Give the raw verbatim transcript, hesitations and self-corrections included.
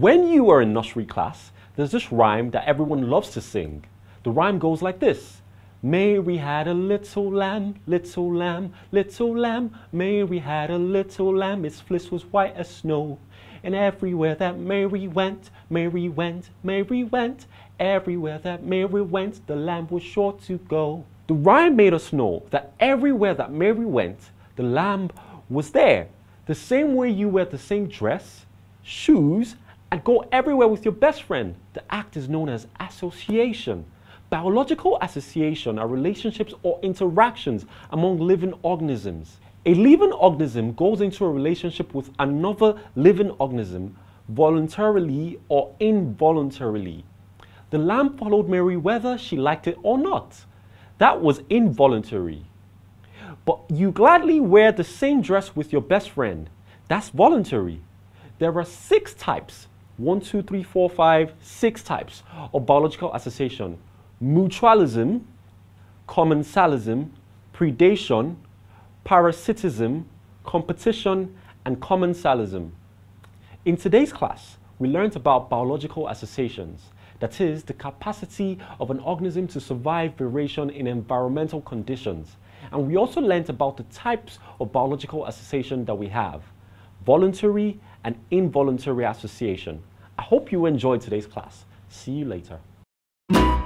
When you were in nursery class, there's this rhyme that everyone loves to sing. The rhyme goes like this. Mary had a little lamb, little lamb, little lamb. Mary had a little lamb, its fleece was white as snow. And everywhere that Mary went, Mary went, Mary went. Everywhere that Mary went, the lamb was sure to go. The rhyme made us know that everywhere that Mary went, the lamb was there. The same way you wear the same dress, shoes, and go everywhere with your best friend. The act is known as association. Biological association are relationships or interactions among living organisms. A living organism goes into a relationship with another living organism voluntarily or involuntarily. The lamb followed Mary whether she liked it or not. That was involuntary. But you gladly wear the same dress with your best friend. That's voluntary. There are six types, one, two, three, four, five, six types of biological association. Mutualism, commensalism, predation, parasitism, competition, and commensalism. In today's class, we learned about biological associations, that is, the capacity of an organism to survive variation in environmental conditions. And we also learned about the types of biological association that we have, voluntary and involuntary association. I hope you enjoyed today's class. See you later.